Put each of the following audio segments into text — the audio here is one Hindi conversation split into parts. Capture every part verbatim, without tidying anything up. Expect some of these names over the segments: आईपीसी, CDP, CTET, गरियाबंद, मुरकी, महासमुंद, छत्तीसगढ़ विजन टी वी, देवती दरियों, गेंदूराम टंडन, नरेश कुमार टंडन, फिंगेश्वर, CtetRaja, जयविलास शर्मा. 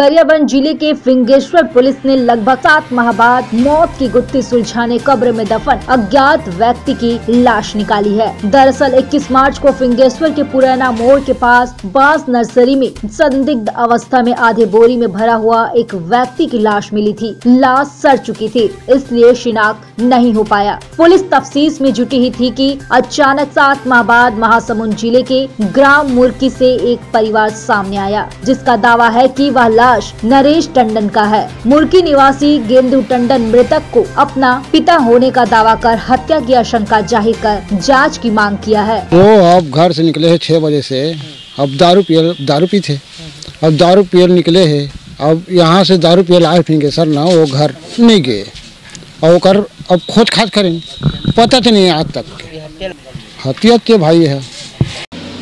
गरियाबंद जिले के फिंगेश्वर पुलिस ने लगभग सात माह बाद मौत की गुत्थी सुलझाने कब्र में दफन अज्ञात व्यक्ति की लाश निकाली है। दरअसल इक्कीस मार्च को फिंगेश्वर के पुराना मोड़ के पास बांस नर्सरी में संदिग्ध अवस्था में आधे बोरी में भरा हुआ एक व्यक्ति की लाश मिली थी। लाश सड़ चुकी थी, इसलिए शिनाख्त नहीं हो पाया। पुलिस तफ्तीश में जुटी ही थी कि अचानक सात माह बाद महासमुंद जिले के ग्राम मुरकी से एक परिवार सामने आया, जिसका दावा है कि वह लाश नरेश टंडन का है। मुरकी निवासी गेंदू टंडन मृतक को अपना पिता होने का दावा कर हत्या की आशंका जाहिर कर जांच की मांग किया है। वो अब घर से निकले हैं छह बजे से, अब दारू पियल दारू पी थे, अब दारू पियल निकले हैं, अब यहाँ से दारू पियल आए फिंगे सर ना वो घर नहीं गए और कर अब खोज खाज करेंगे, पता तो नहीं आज तक हत्या के भाई है।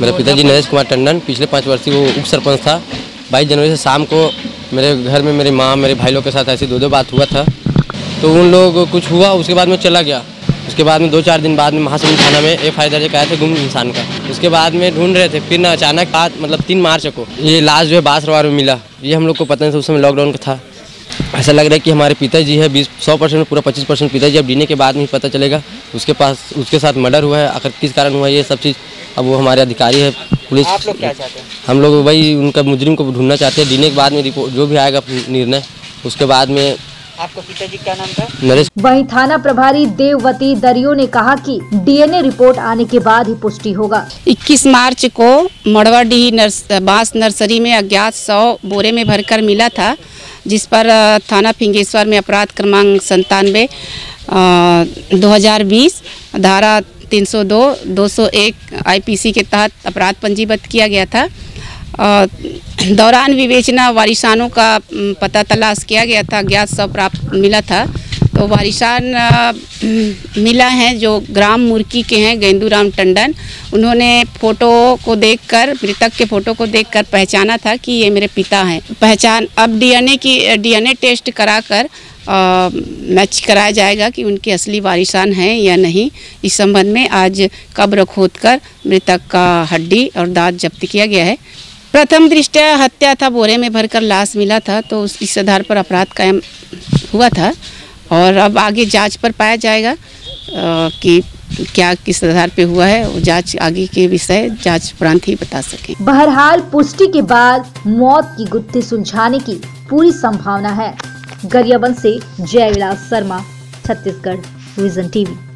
मेरा पिताजी नरेश कुमार टंडन पिछले पाँच वर्षीय वो उप सरपंच था। बाईस जनवरी से शाम को मेरे घर में मेरी माँ मेरे भाई लोग के साथ ऐसी दो दो बात हुआ था, तो उन लोगों को कुछ हुआ उसके बाद में चला गया। उसके बाद में दो चार दिन बाद में महासमुंद थाना में एफ आई आर दर्ज कराए थे गुम इंसान का। उसके बाद में ढूंढ रहे थे, फिर ना अचानक बाद मतलब तीन मार्च को ये लाश जो है बासरवार में मिला। ये हम लोग को पता नहीं था, उस समय लॉकडाउन का था। ऐसा लग रहा है कि हमारे पिताजी है, बीस सौ परसेंट में पूरा पच्चीस परसेंट पिताजी अब डीएनए के बाद में ही पता चलेगा उसके पास उसके साथ मर्डर हुआ है। आखिर किस कारण हुआ ये सब चीज़ अब वो हमारे अधिकारी है पुलिस। आप लोग क्या चाहते हैं? हम लोग वही उनका मुजरिम को ढूंढना चाहते हैं। डीएनए के बाद में रिपोर्ट जो भी आएगा निर्णय उसके बाद में। आपका पिताजी क्या नाम था? नरेश। वहीं थाना प्रभारी देवती दरियों ने कहा कि डीएनए रिपोर्ट आने के बाद ही पुष्टि होगा। इक्कीस मार्च को मड़वाडीह नर्स, बांस नर्सरी में अज्ञात सौ बोरे में भरकर मिला था, जिस पर थाना फिंगेश्वर में अपराध क्रमांक संतानवे दो हज़ार बीस धारा तीन सौ दो दो सौ एक आईपीसी के तहत अपराध पंजीबद्ध किया गया था। दौरान विवेचना वारिसानों का पता तलाश किया गया था, ज्ञात शव प्राप्त मिला था। तो वारिसान मिला हैं जो ग्राम मुरकी के हैं गेंदूराम टंडन। उन्होंने फ़ोटो को देखकर मृतक के फ़ोटो को देखकर पहचाना था कि ये मेरे पिता हैं। पहचान अब डीएनए की डीएनए टेस्ट कराकर मैच कराया जाएगा कि उनके असली वारिसान हैं या नहीं। इस संबंध में आज कब्र खोदकर मृतक का हड्डी और दांत जब्त किया गया है। प्रथम दृष्टया हत्या था, बोरे में भरकर लाश मिला था, तो इस आधार पर अपराध कायम हुआ था और अब आगे जांच पर पाया जाएगा कि क्या किस आधार पे हुआ है। वो जांच आगे के विषय जांच प्रांत ही बता सके। बहरहाल पुष्टि के बाद मौत की गुत्थी सुलझाने की पूरी संभावना है। गरियाबंद से जयविलास शर्मा, छत्तीसगढ़ विजन टी वी।